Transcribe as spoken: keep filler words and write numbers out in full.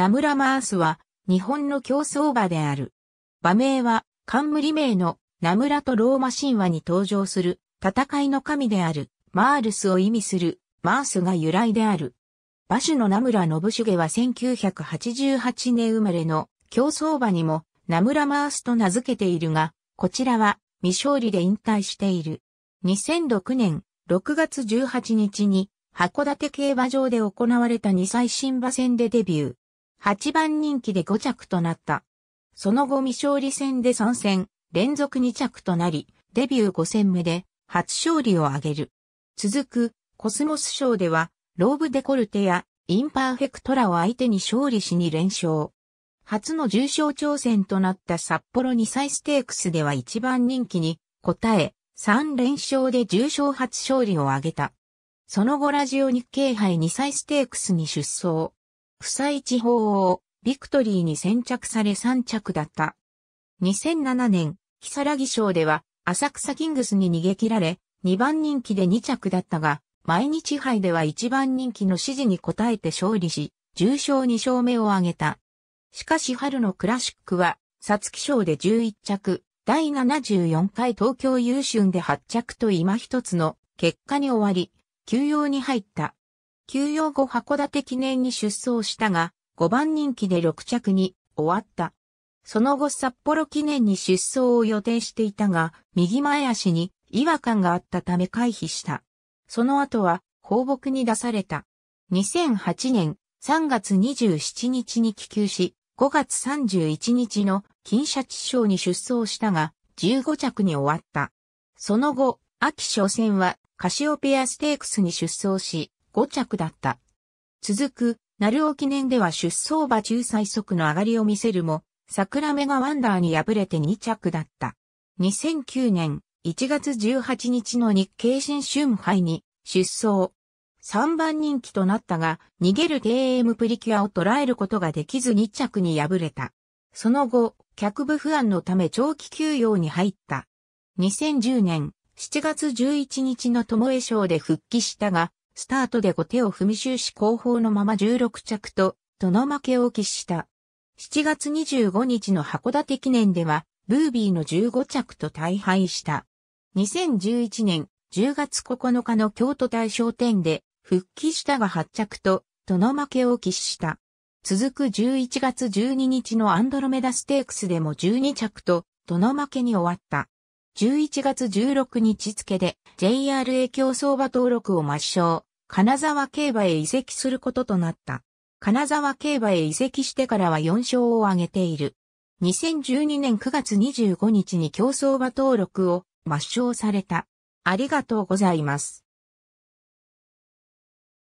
ナムラマースは日本の競走馬である。馬名は冠名のナムラとローマ神話に登場する戦いの神であるマールスを意味するマースが由来である。馬主の名村信繁はせんきゅうひゃくはちじゅうはちねん生まれの競走馬にもナムラマースと名付けているが、こちらは未勝利で引退している。にせんろくねんろくがつじゅうはちにちに函館競馬場で行われたにさい新馬戦でデビュー。はちばんにんきでごちゃくとなった。その後未勝利戦でさんせんれんぞくにちゃくとなり、デビューごせんめで初勝利を挙げる。続くコスモス賞では、ローブデコルテやインパーフェクトラを相手に勝利しにれんしょう。初の重賞挑戦となった札幌にさいステークスではいちばんにんきに応え、さんれんしょうで重賞初勝利を挙げた。その後ラジオ日経杯にさいステークスに出走。不在地方王、ビクトリーに先着されさんちゃくだった。にせんななねん、きさらぎ賞では浅草キングスに逃げ切られ、にばんにんきでにちゃくだったが、毎日杯ではいちばんにんきの指示に応えて勝利し、重賞にしょうめを挙げた。しかし春のクラシックは、皐月賞でじゅういっちゃく、だいななじゅうよんかい東京優駿ではっちゃくと今一つの結果に終わり、休養に入った。休養後函館記念に出走したが、ごばんにんきでろくちゃくに終わった。その後札幌記念に出走を予定していたが、右前足に違和感があったため回避した。その後は放牧に出された。にせんはちねんさんがつにじゅうしちにちに帰厩し、ごがつさんじゅういちにちの金シャチ賞に出走したが、じゅうごちゃくに終わった。その後、秋初戦はカシオペアステークスに出走し、ごちゃくだった。続く、鳴尾記念では出走馬中最速の上がりを見せるも、桜メガワンダーに敗れてにちゃくだった。にせんきゅうねんいちがつじゅうはちにちの日経新春杯に出走。さんばんにんきとなったが、逃げる ティーエム プリキュアを捉えることができずにちゃくに敗れた。その後、脚部不安のため長期休養に入った。にせんじゅうねんしちがつじゅういちにちの友恵賞で復帰したが、スタートで後手を踏み終始後方のままじゅうろくちゃくと、との負けを喫した。しちがつにじゅうごにちの函館記念では、ブービーのじゅうごちゃくと大敗した。にせんじゅういちねんじゅうがつここのかの京都大賞典で、復帰したがはっちゃくと、との負けを喫した。続くじゅういちがつじゅうににちのアンドロメダステークスでもじゅうにちゃくと、との負けに終わった。じゅういちがつじゅうろくにち付で ジェイアールエー 競走馬登録を抹消。金沢競馬へ移籍することとなった。金沢競馬へ移籍してからはよんしょうを挙げている。にせんじゅうにねんくがつにじゅうごにちに競走馬登録を抹消された。ありがとうございます。